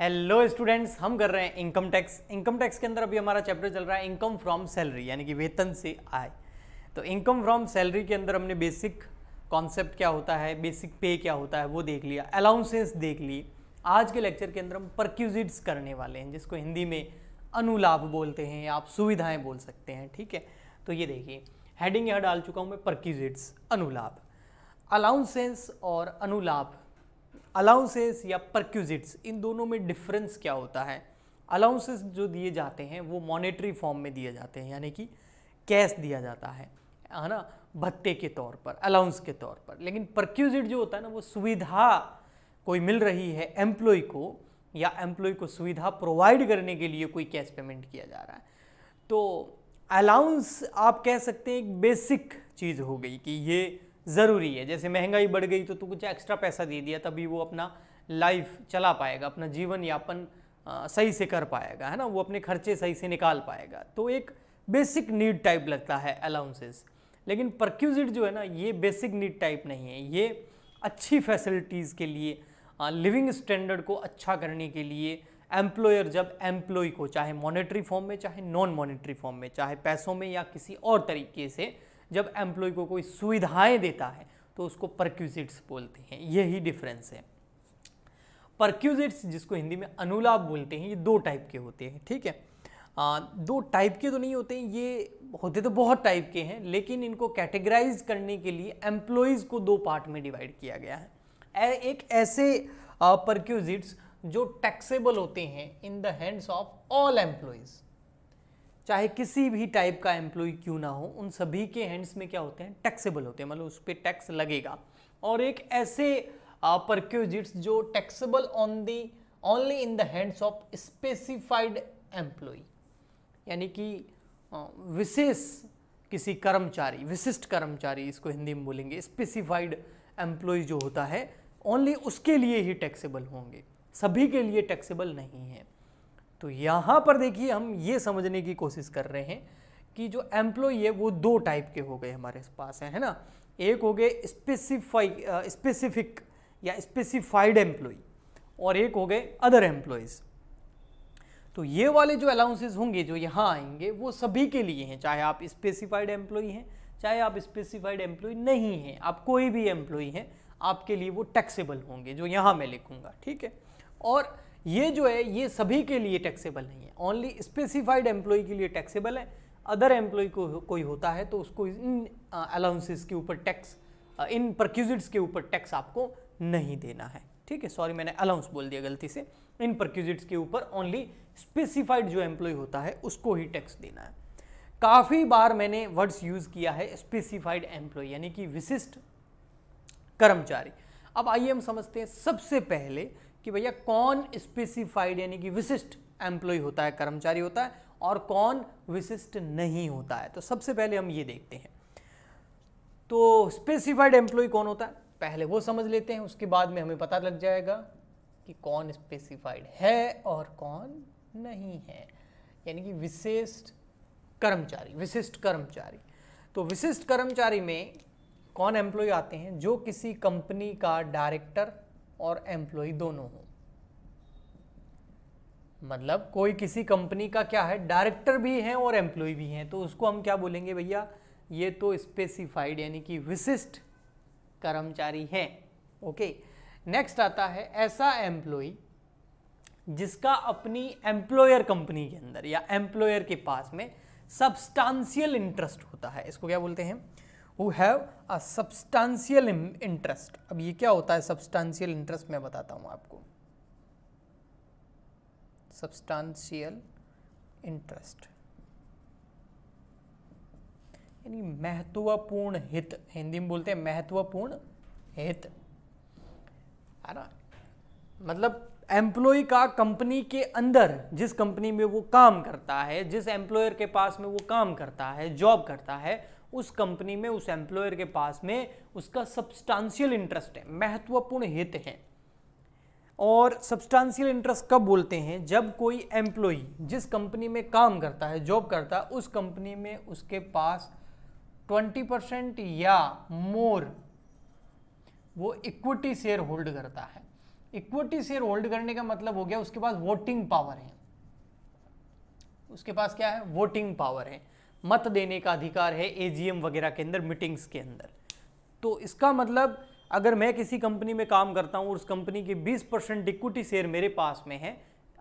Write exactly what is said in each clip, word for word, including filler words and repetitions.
Hello students, हम कर रहे हैं इनकम टैक्स। इनकम टैक्स के अंदर अभी हमारा चैप्टर चल रहा है इनकम फ्रॉम सैलरी, यानी कि वेतन से आय। तो इनकम फ्रॉम सैलरी के अंदर हमने बेसिक कॉन्सेप्ट क्या होता है, बेसिक पे क्या होता है वो देख लिया, अलाउंसेस देख ली। आज के लेक्चर के अंदर हम परक्विजिट्स करने वाले हैं, जिसको हिंदी में अनुलाभ बोलते हैं या आप सुविधाएँ बोल सकते हैं। ठीक है, तो ये देखिए हेडिंग यहाँ डाल चुका हूँ मैं, परक्विजिट्स, अनुलाभ। अलाउंसेस और अनुलाभ, अलाउंसेस या परक्विजिट्स, इन दोनों में डिफरेंस क्या होता है। अलाउंसेस जो दिए जाते हैं वो मॉनेटरी फॉर्म में दिए जाते हैं, यानी कि कैश दिया जाता है है ना, भत्ते के तौर पर, अलाउंस के तौर पर। लेकिन परक्विजिट जो होता है ना, वो सुविधा कोई मिल रही है एम्प्लॉय को, या एम्प्लॉय को सुविधा प्रोवाइड करने के लिए कोई कैश पेमेंट किया जा रहा है। तो अलाउंस आप कह सकते हैं एक बेसिक चीज़ हो गई कि ये ज़रूरी है। जैसे महंगाई बढ़ गई तो तू कुछ एक्स्ट्रा पैसा दे दिया, तभी वो अपना लाइफ चला पाएगा, अपना जीवन यापन सही से कर पाएगा, है ना, वो अपने खर्चे सही से निकाल पाएगा। तो एक बेसिक नीड टाइप लगता है अलाउंसेस। लेकिन परक्विजिट जो है ना, ये बेसिक नीड टाइप नहीं है, ये अच्छी फैसिलिटीज़ के लिए, लिविंग स्टैंडर्ड को अच्छा करने के लिए एम्प्लॉयर जब एम्प्लॉय को, चाहे मॉनेटरी फॉर्म में चाहे नॉन मॉनेटरी फॉर्म में, चाहे पैसों में या किसी और तरीके से, जब एम्प्लॉय को कोई सुविधाएं देता है तो उसको परक्विजिट्स बोलते हैं। यही डिफरेंस है। परक्विजिट्स, जिसको हिंदी में अनुलाभ बोलते हैं, ये दो टाइप के होते हैं। ठीक है, आ, दो टाइप के तो नहीं होते हैं, ये होते तो बहुत टाइप के हैं, लेकिन इनको कैटेगराइज करने के लिए एम्प्लॉयज़ को दो पार्ट में डिवाइड किया गया है। एक ऐसे परक्विजिट्स जो टैक्सेबल होते हैं in the hands of all employees, चाहे किसी भी टाइप का एम्प्लॉय क्यों ना हो, उन सभी के हैंड्स में क्या होते हैं, टैक्सेबल होते हैं, मतलब उस पर टैक्स लगेगा। और एक ऐसे परक्विजिट्स जो taxable on the only in the hands of specified employee, यानी कि विशेष किसी कर्मचारी, विशिष्ट कर्मचारी, इसको हिंदी में बोलेंगे। स्पेसिफाइड एम्प्लॉय जो होता है ओनली उसके लिए ही टैक्सेबल होंगे, सभी के लिए टैक्सेबल नहीं है। तो यहाँ पर देखिए हम ये समझने की कोशिश कर रहे हैं कि जो एम्प्लॉय है वो दो टाइप के हो गए हमारे पास है, है ना। एक हो गए स्पेसिफाई स्पेसिफिक या स्पेसिफाइड एम्प्लॉय, और एक हो गए अदर एम्प्लॉयज़। तो ये वाले जो अलाउंसेस होंगे जो यहाँ आएंगे वो सभी के लिए हैं, चाहे आप स्पेसिफाइड एम्प्लॉय हैं, चाहे आप स्पेसिफाइड एम्प्लॉय नहीं हैं, आप कोई भी एम्प्लॉय हैं, आपके लिए वो टैक्सेबल होंगे, जो यहाँ मैं लिखूँगा। ठीक है, और ये जो है ये सभी के लिए टैक्सेबल नहीं है, ओनली स्पेसिफाइड एम्प्लॉय के लिए टैक्सेबल है। अदर एम्प्लॉय को कोई होता है तो उसको इन अलाउंसेस के ऊपर टैक्स, इन परक्विजिट्स के ऊपर टैक्स आपको नहीं देना है। ठीक है, सॉरी मैंने अलाउंस बोल दिया गलती से। इन परक्विजिट्स के ऊपर ओनली स्पेसिफाइड जो एम्प्लॉय होता है उसको ही टैक्स देना है। काफ़ी बार मैंने वर्ड्स यूज़ किया है स्पेसिफाइड एम्प्लॉय, यानी कि विशिष्ट कर्मचारी। अब आइए हम समझते हैं सबसे पहले कि भैया कौन स्पेसिफाइड यानी कि विशिष्ट एम्प्लॉय होता है, कर्मचारी होता है, और कौन विशिष्ट नहीं होता है। तो सबसे पहले हम ये देखते हैं, तो स्पेसिफाइड एम्प्लॉय कौन होता है पहले वो समझ लेते हैं, उसके बाद में हमें पता लग जाएगा कि कौन स्पेसिफाइड है और कौन नहीं है, यानी कि विशिष्ट कर्मचारी। विशिष्ट कर्मचारी तो विशिष्ट कर्मचारी में कौन एम्प्लॉय आते हैं, जो किसी कंपनी का डायरेक्टर और एम्प्लॉय दोनों हो। मतलब कोई किसी कंपनी का क्या है, डायरेक्टर भी है और एम्प्लॉय भी है, तो उसको हम क्या बोलेंगे भैया, ये तो स्पेसिफाइड यानी कि विशिष्ट कर्मचारी है। ओके, नेक्स्ट आता है ऐसा एम्प्लॉय जिसका अपनी एम्प्लॉयर कंपनी के अंदर या एम्प्लॉयर के पास में सब्सटेंशियल इंटरेस्ट होता है, इसको क्या बोलते हैं, Who have a substantial interest। अब ये क्या होता है substantial interest, मैं बताता हूँ आपको। substantial interest यानी महत्वपूर्ण हित, हिंदी में बोलते हैं महत्वपूर्ण हित, है ना। मतलब एम्प्लॉय का कंपनी के अंदर, जिस कंपनी में वो काम करता है, जिस एम्प्लॉयर के पास में वो काम करता है, जॉब करता है, उस कंपनी में उस एम्प्लॉयर के पास में उसका सब्सटेंशियल इंटरेस्ट है, महत्वपूर्ण हित है। और सब्सटेंशियल इंटरेस्ट कब बोलते हैं, जब कोई एम्प्लॉय जिस कंपनी में काम करता है, जॉब करता है, उस कंपनी में उसके पास बीस परसेंट या मोर वो इक्विटी शेयर होल्ड करता है। इक्विटी शेयर होल्ड करने का मतलब हो गया उसके पास वोटिंग पावर है, उसके पास क्या है, वोटिंग पावर है, मत देने का अधिकार है एजीएम वगैरह के अंदर, मीटिंग्स के अंदर। तो इसका मतलब अगर मैं किसी कंपनी में काम करता हूँ और उस कंपनी के बीस परसेंट इक्विटी शेयर मेरे पास में है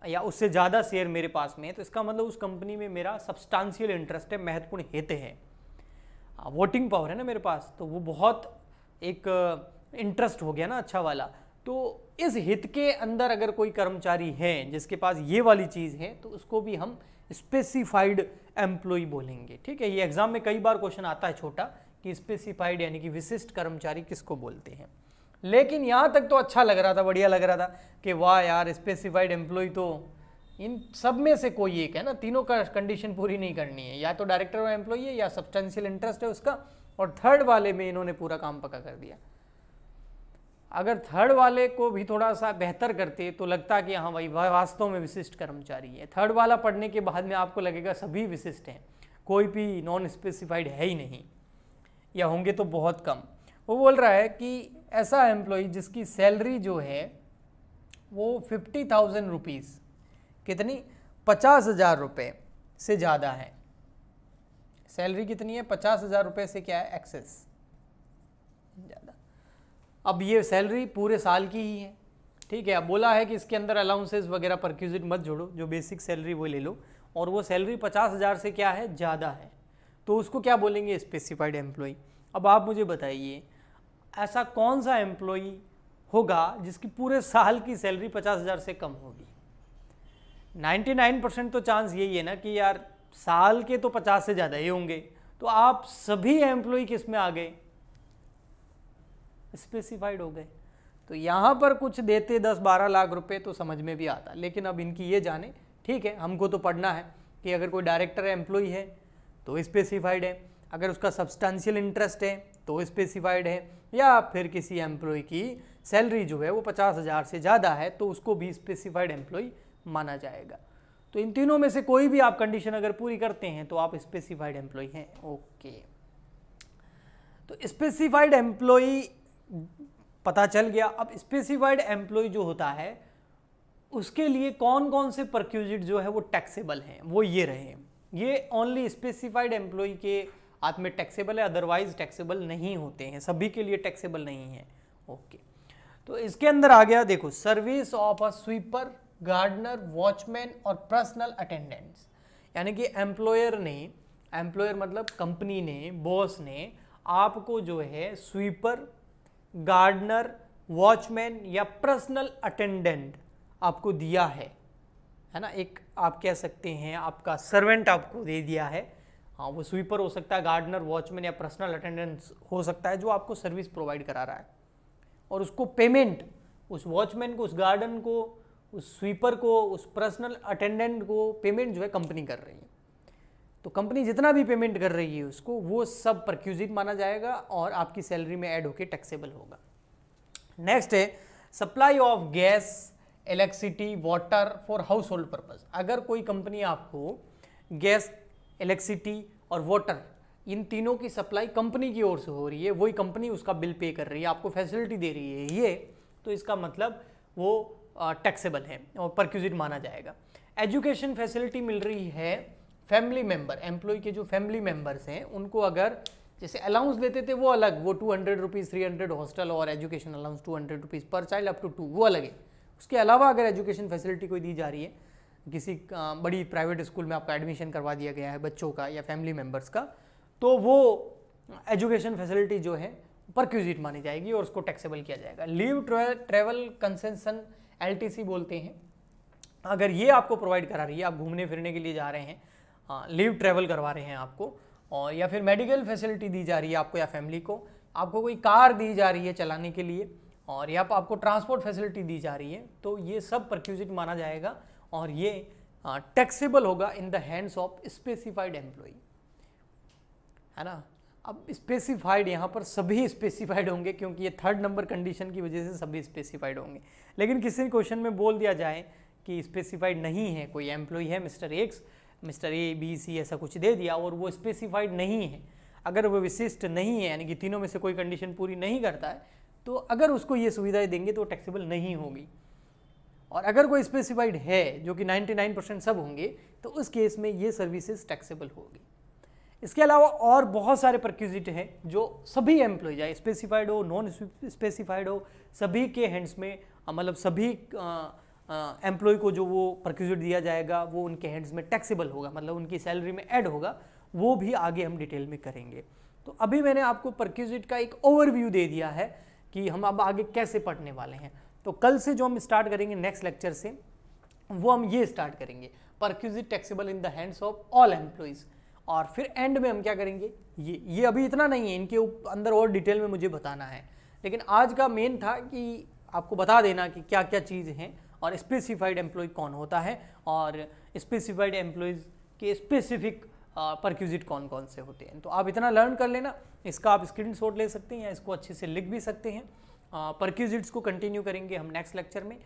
या उससे ज़्यादा शेयर मेरे पास में है, तो इसका मतलब उस कंपनी में मेरा सब्सटेंशियल इंटरेस्ट है, महत्वपूर्ण हित है, वोटिंग पावर है ना मेरे पास, तो वो बहुत एक इंटरेस्ट हो गया ना अच्छा वाला। तो इस हित के अंदर अगर कोई कर्मचारी है जिसके पास ये वाली चीज़ है तो उसको भी हम स्पेसिफाइड एम्प्लॉई बोलेंगे। ठीक है, ये एग्जाम में कई बार क्वेश्चन आता है छोटा कि स्पेसिफाइड यानी कि विशिष्ट कर्मचारी किसको बोलते हैं। लेकिन यहाँ तक तो अच्छा लग रहा था, बढ़िया लग रहा था कि वाह यार स्पेसिफाइड एम्प्लॉय तो इन सब में से कोई एक है ना, तीनों का कंडीशन पूरी नहीं करनी है, या तो डायरेक्टर और एम्प्लॉई है या सब्सटेंशियल इंटरेस्ट है उसका, और थर्ड वाले में इन्होंने पूरा काम पक्का कर दिया। अगर थर्ड वाले को भी थोड़ा सा बेहतर करते तो लगता कि हाँ भाई वास्तव में विशिष्ट कर्मचारी है। थर्ड वाला पढ़ने के बाद में आपको लगेगा सभी विशिष्ट हैं, कोई भी नॉन स्पेसिफाइड है ही नहीं या होंगे तो बहुत कम। वो बोल रहा है कि ऐसा एम्प्लॉई जिसकी सैलरी जो है वो फिफ्टी थाउजेंड रुपीज़, कितनी, पचास हज़ार रुपये से ज़्यादा है। सैलरी कितनी है, पचास हज़ार रुपये से क्या है, एक्सेस ज़्यादा। अब ये सैलरी पूरे साल की ही है, ठीक है। अब बोला है कि इसके अंदर अलाउंसेस वगैरह परक्विजिट मत जोड़ो, जो बेसिक सैलरी वो ले लो, और वो सैलरी पचास हज़ार से क्या है, ज़्यादा है, तो उसको क्या बोलेंगे, स्पेसिफाइड एम्प्लॉई। अब आप मुझे बताइए ऐसा कौन सा एम्प्लॉई होगा जिसकी पूरे साल की सैलरी पचास हज़ार से कम होगी। निन्यानवे परसेंट तो चांस यही है ना कि यार साल के तो पचास से ज़्यादा ही होंगे। तो आप सभी एम्प्लॉई किस में आ गए, स्पेसिफाइड हो गए। तो यहाँ पर कुछ देते दस बारह लाख रुपए तो समझ में भी आता, लेकिन अब इनकी ये जाने, ठीक है हमको तो पढ़ना है कि अगर कोई डायरेक्टर एम्प्लॉई है तो स्पेसिफाइड है, अगर उसका सब्सटेंशियल इंटरेस्ट है तो स्पेसिफाइड है, या फिर किसी एम्प्लॉय की सैलरी जो है वो पचास हज़ार से ज़्यादा है तो उसको भी स्पेसिफाइड एम्प्लॉय माना जाएगा। तो इन तीनों में से कोई भी आप कंडीशन अगर पूरी करते हैं तो आप स्पेसिफाइड एम्प्लॉय हैं। ओके, तो स्पेसिफाइड एम्प्लॉय पता चल गया। अब स्पेसिफाइड एम्प्लॉय जो होता है उसके लिए कौन कौन से परक्विजिट जो है वो टैक्सेबल हैं, वो ये रहे, ये ओनली स्पेसिफाइड एम्प्लॉय के हाथ में टैक्सेबल है, अदरवाइज टैक्सेबल नहीं होते हैं, सभी के लिए टैक्सेबल नहीं है। ओके, तो इसके अंदर आ गया देखो service of a sweeper, gardener, watchman और पर्सनल अटेंडेंट्स। यानी कि एम्प्लॉयर ने, एम्प्लॉयर मतलब कंपनी ने, बॉस ने आपको जो है स्वीपर, गार्डनर, वॉचमैन या पर्सनल अटेंडेंट आपको दिया है, है ना। एक आप कह सकते हैं आपका सर्वेंट आपको दे दिया है, हाँ वो स्वीपर हो सकता है, गार्डनर, वॉचमैन या पर्सनल अटेंडेंस हो सकता है जो आपको सर्विस प्रोवाइड करा रहा है। और उसको पेमेंट, उस वॉचमैन को, उस गार्डन को, उस स्वीपर को, उस पर्सनल अटेंडेंट को पेमेंट जो है कंपनी कर रही है। तो कंपनी जितना भी पेमेंट कर रही है उसको, वो सब परक्विजिट माना जाएगा और आपकी सैलरी में ऐड होकर टैक्सेबल होगा। नेक्स्ट है supply of gas, electricity, water for household purpose. अगर कोई कंपनी आपको गैस, इलेक्ट्रिसिटी और वाटर इन तीनों की सप्लाई कंपनी की ओर से हो रही है, वही कंपनी उसका बिल पे कर रही है, आपको फैसिलिटी दे रही है ये, तो इसका मतलब वो टैक्सेबल है और परक्विजिट माना जाएगा। एजुकेशन फैसिलिटी मिल रही है, फैमिली मेम्बर, एम्प्लॉय के जो फैमिली मेम्बर्स हैं उनको अगर जैसे अलाउंस देते थे वो अलग, वो two hundred rupees, three hundred hostel और education allowance two hundred rupees पर चाइल्ड अप टू टू, वो अलग है। उसके अलावा अगर एजुकेशन फैसिलिटी कोई दी जा रही है, किसी बड़ी प्राइवेट स्कूल में आपका एडमिशन करवा दिया गया है बच्चों का या फैमिली मेम्बर्स का, तो वो एजुकेशन फैसिलिटी जो है परक्विजिट मानी जाएगी और उसको टैक्सेबल किया जाएगा। लीव, ट्रैवल कंसेशन, एलटीसी बोलते हैं, अगर ये आपको प्रोवाइड करा रही है, आप घूमने फिरने के लिए जा रहे हैं, हाँ लीव ट्रैवल करवा रहे हैं आपको, और या फिर मेडिकल फैसिलिटी दी जा रही है आपको या फैमिली को, आपको कोई कार दी जा रही है चलाने के लिए और या आपको ट्रांसपोर्ट फैसिलिटी दी जा रही है, तो ये सब परक्विजिट माना जाएगा और ये टैक्सेबल होगा in the hands of specified employee, है ना। अब स्पेसिफाइड यहाँ पर सभी स्पेसिफाइड होंगे क्योंकि ये थर्ड नंबर कंडीशन की वजह से सभी स्पेसिफाइड होंगे। लेकिन किसी क्वेश्चन में बोल दिया जाए कि स्पेसिफाइड नहीं है, कोई एम्प्लॉई है mister X, mister A, B, C ऐसा कुछ दे दिया और वो स्पेसिफाइड नहीं है, अगर वो विशिष्ट नहीं है यानी कि तीनों में से कोई कंडीशन पूरी नहीं करता है, तो अगर उसको ये सुविधाएं देंगे तो टैक्सेबल नहीं होगी। और अगर कोई स्पेसिफाइड है जो कि निन्यानवे परसेंट सब होंगे तो उस केस में ये सर्विसेज टैक्सेबल होगी। इसके अलावा और बहुत सारे परक्विजिट हैं जो सभी एम्प्लॉय चाहे स्पेसिफाइड हो नॉन स्पेसिफाइड हो सभी के हैंड्स में मतलब सभी एम्प्लॉय को जो वो परक्विजिट दिया जाएगा वो उनके हैंड्स में टैक्सेबल होगा मतलब उनकी सैलरी में ऐड होगा, वो भी आगे हम डिटेल में करेंगे। तो अभी मैंने आपको परक्विजिट का एक ओवरव्यू दे दिया है कि हम अब आगे कैसे पढ़ने वाले हैं। तो कल से जो हम स्टार्ट करेंगे नेक्स्ट लेक्चर से वो हम ये स्टार्ट करेंगे perquisite taxable in the hands of all employees, और फिर एंड में हम क्या करेंगे ये ये अभी इतना नहीं है, इनके अंदर और डिटेल में मुझे बताना है, लेकिन आज का मेन था कि आपको बता देना कि क्या क्या चीज़ हैं और स्पेसिफाइड एम्प्लॉय कौन होता है और स्पेसिफाइड एम्प्लॉयज़ के स्पेसिफिक परक्विजिट कौन कौन से होते हैं। तो आप इतना लर्न कर लेना, इसका आप स्क्रीनशॉट ले सकते हैं या इसको अच्छे से लिख भी सकते हैं। परक्विजिट्स को कंटिन्यू करेंगे हम नेक्स्ट लेक्चर में।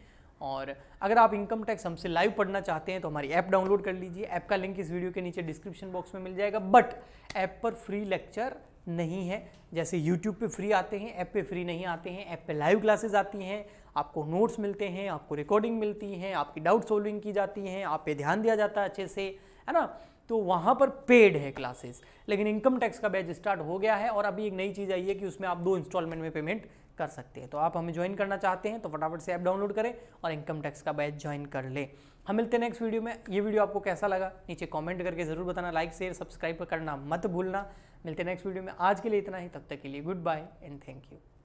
और अगर आप इनकम टैक्स हमसे लाइव पढ़ना चाहते हैं तो हमारी ऐप डाउनलोड कर लीजिए, ऐप का लिंक इस वीडियो के नीचे डिस्क्रिप्शन बॉक्स में मिल जाएगा। बट ऐप पर फ्री लेक्चर नहीं है, जैसे यूट्यूब पे फ्री आते हैं ऐप पे फ्री नहीं आते हैं। ऐप पे लाइव क्लासेस आती हैं, आपको नोट्स मिलते हैं, आपको रिकॉर्डिंग मिलती हैं, आपकी डाउट सॉल्विंग की जाती हैं, आप पे ध्यान दिया जाता है अच्छे से, है ना। तो वहाँ पर पेड है क्लासेस, लेकिन इनकम टैक्स का बैच स्टार्ट हो गया है और अभी एक नई चीज़ आई है कि उसमें आप दो इंस्टॉलमेंट में पेमेंट कर सकते हैं। तो आप हमें ज्वाइन करना चाहते हैं तो फटाफट से ऐप डाउनलोड करें और इनकम टैक्स का बैच ज्वाइन कर लें। हम मिलते हैं नेक्स्ट वीडियो में। ये वीडियो आपको कैसा लगा नीचे कमेंट करके ज़रूर बताना, लाइक शेयर सब्सक्राइब करना मत भूलना। मिलते हैं नेक्स्ट वीडियो में, आज के लिए इतना ही, तब तक के लिए goodbye and thank you.